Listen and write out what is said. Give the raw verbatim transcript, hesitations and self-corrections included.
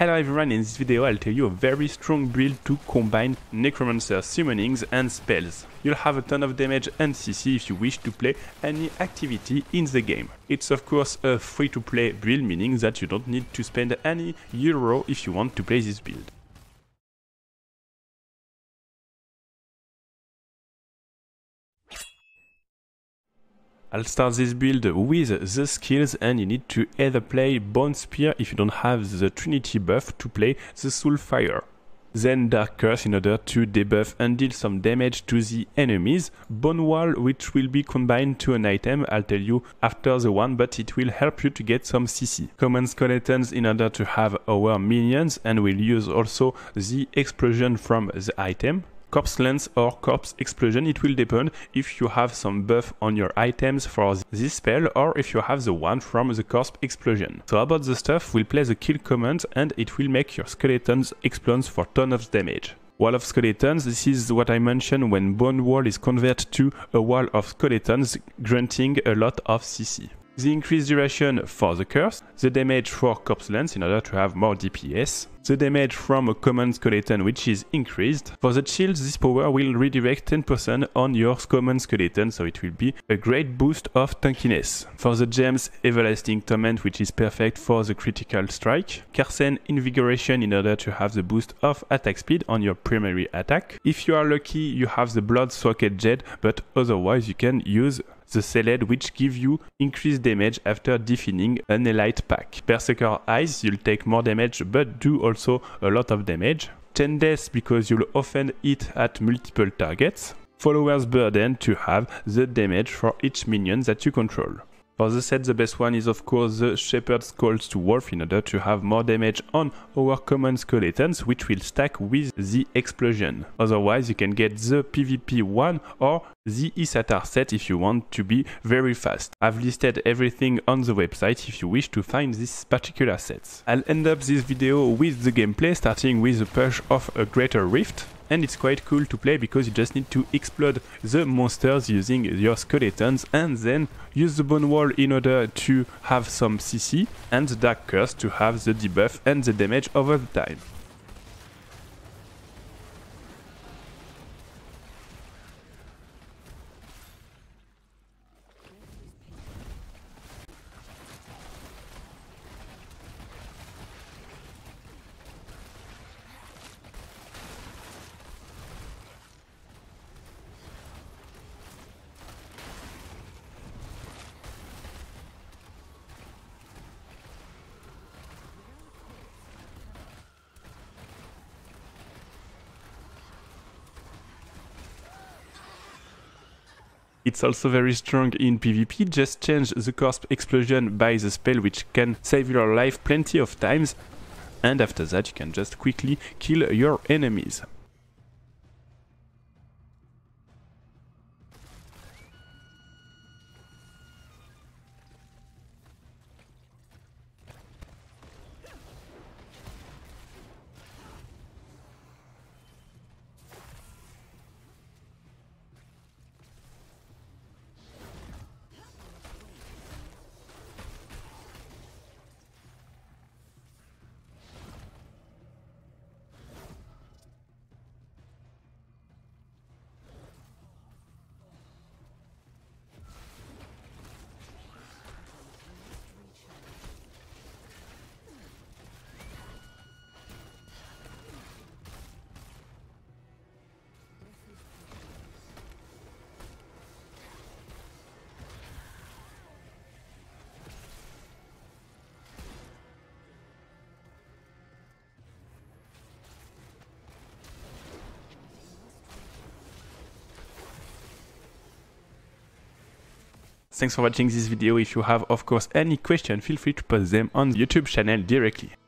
Hello everyone, in this video I'll tell you a very strong build to combine Necromancer summonings and spells. You'll have a ton of damage and C C if you wish to play any activity in the game. It's of course a free to play build, meaning that you don't need to spend any euro if you want to play this build. I'll start this build with the skills, and you need to either play Bone Spear if you don't have the Trinity buff to play the Soul Fire. Then Dark Curse in order to debuff and deal some damage to the enemies. Bone Wall, which will be combined to an item, I'll tell you after the one, but it will help you to get some C C. Common Skeletons in order to have our minions, and we'll use also the explosion from the item. Corpse Lens or Corpse Explosion, it will depend if you have some buff on your items for this spell or if you have the one from the Corpse Explosion. So about the stuff, we'll play the Kill Command and it will make your skeletons explode for ton of damage. Wall of Skeletons, this is what I mentioned when Bone Wall is converted to a Wall of Skeletons, granting a lot of C C. The increased duration for the curse, the damage for Corpse Lens in order to have more D P S, the damage from a common skeleton which is increased. For the shields, this power will redirect ten percent on your common skeleton, so it will be a great boost of tankiness. For the gems, Everlasting Torment, which is perfect for the critical strike, Carsen Invigoration in order to have the boost of attack speed on your primary attack. If you are lucky, you have the Blood Socket Jet, but otherwise you can use The Seled, which gives you increased damage after defining an elite pack. Perseker Ice, you'll take more damage but do also a lot of damage. Ten Deaths, because you'll often hit at multiple targets. Followers Burden, to have the damage for each minion that you control. For the set, the best one is of course the Shepherd's Cowl of Wolf in order to have more damage on our common skeletons, which will stack with the explosion. Otherwise, you can get the PvP one or the Isatar set if you want to be very fast. I've listed everything on the website if you wish to find these particular sets. I'll end up this video with the gameplay, starting with the push of a Greater Rift. And it's quite cool to play because you just need to explode the monsters using your skeletons and then use the Bone Wall in order to have some C C and the Dark Curse to have the debuff and the damage over the time. It's also very strong in PvP. Just change the Corpse Explosion by the spell, which can save your life plenty of times, and after that you can just quickly kill your enemies. Thanks for watching this video. If you have of course any question, feel free to post them on the YouTube channel directly.